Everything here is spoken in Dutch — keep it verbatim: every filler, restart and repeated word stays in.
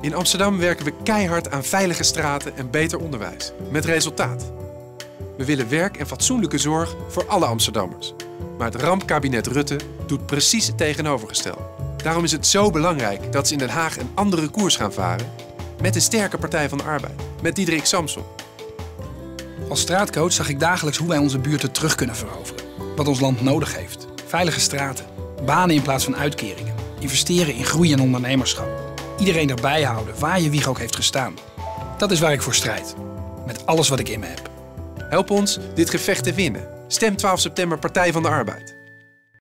In Amsterdam werken we keihard aan veilige straten en beter onderwijs. Met resultaat. We willen werk en fatsoenlijke zorg voor alle Amsterdammers. Maar het rampkabinet Rutte doet precies het tegenovergestelde. Daarom is het zo belangrijk dat ze in Den Haag een andere koers gaan varen met een sterke Partij van de Arbeid, met Diederik Samsom. Als straatcoach zag ik dagelijks hoe wij onze buurten terug kunnen veroveren. Wat ons land nodig heeft. Veilige straten, banen in plaats van uitkeringen, investeren in groei en ondernemerschap. Iedereen erbij houden, waar je wieg ook heeft gestaan. Dat is waar ik voor strijd. Met alles wat ik in me heb. Help ons dit gevecht te winnen. Stem twaalf september Partij van de Arbeid.